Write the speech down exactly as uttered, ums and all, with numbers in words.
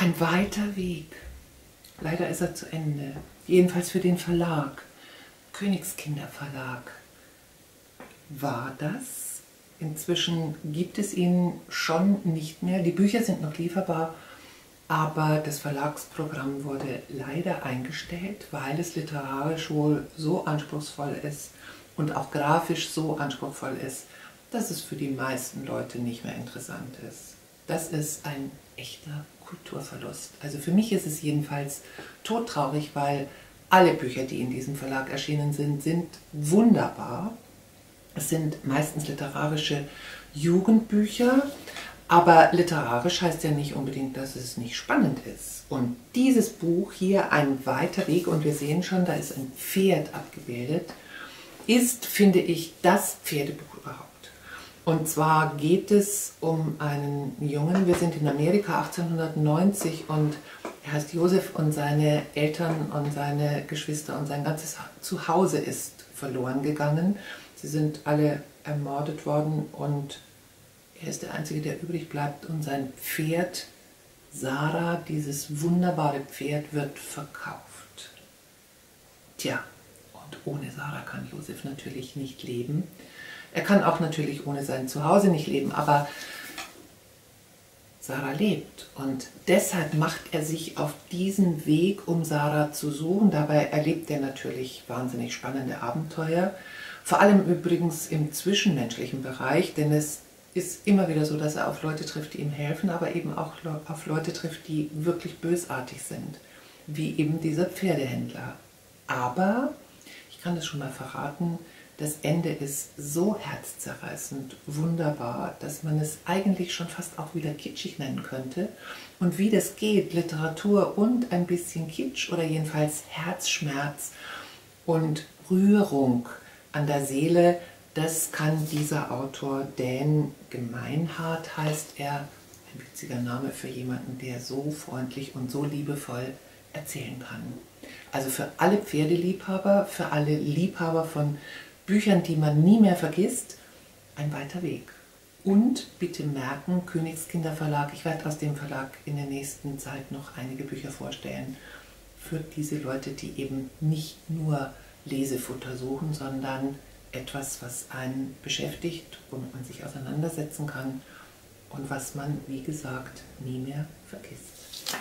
Ein weiter Weg. Leider ist er zu Ende. Jedenfalls für den Verlag. Königskinder Verlag. War das? Inzwischen gibt es ihn schon nicht mehr. Die Bücher sind noch lieferbar, aber das Verlagsprogramm wurde leider eingestellt, weil es literarisch wohl so anspruchsvoll ist und auch grafisch so anspruchsvoll ist, dass es für die meisten Leute nicht mehr interessant ist. Das ist ein echter Kulturverlust. Also für mich ist es jedenfalls todtraurig, weil alle Bücher, die in diesem Verlag erschienen sind, sind wunderbar. Es sind meistens literarische Jugendbücher, aber literarisch heißt ja nicht unbedingt, dass es nicht spannend ist. Und dieses Buch hier, Ein weiter Weg, und wir sehen schon, da ist ein Pferd abgebildet, ist, finde ich, das Pferdebuch überhaupt. Und zwar geht es um einen Jungen, wir sind in Amerika achtzehnhundertneunzig und er heißt Josef und seine Eltern und seine Geschwister und sein ganzes Zuhause ist verloren gegangen. Sie sind alle ermordet worden und er ist der Einzige, der übrig bleibt, und sein Pferd, Sarah, dieses wunderbare Pferd, wird verkauft. Tja, und ohne Sarah kann Josef natürlich nicht leben. Er kann auch natürlich ohne sein Zuhause nicht leben, aber Sarah lebt und deshalb macht er sich auf diesen Weg, um Sarah zu suchen. Dabei erlebt er natürlich wahnsinnig spannende Abenteuer, vor allem übrigens im zwischenmenschlichen Bereich, denn es ist immer wieder so, dass er auf Leute trifft, die ihm helfen, aber eben auch auf Leute trifft, die wirklich bösartig sind, wie eben dieser Pferdehändler. Aber, ich kann das schon mal verraten, das Ende ist so herzzerreißend, wunderbar, dass man es eigentlich schon fast auch wieder kitschig nennen könnte. Und wie das geht, Literatur und ein bisschen Kitsch oder jedenfalls Herzschmerz und Rührung an der Seele, das kann dieser Autor, Dan Gemeinhart heißt er, ein witziger Name für jemanden, der so freundlich und so liebevoll erzählen kann. Also für alle Pferdeliebhaber, für alle Liebhaber von Büchern, die man nie mehr vergisst, ein weiter Weg. Und bitte merken, Königskinder Verlag, ich werde aus dem Verlag in der nächsten Zeit noch einige Bücher vorstellen, für diese Leute, die eben nicht nur Lesefutter suchen, sondern etwas, was einen beschäftigt, womit man sich auseinandersetzen kann und was man, wie gesagt, nie mehr vergisst.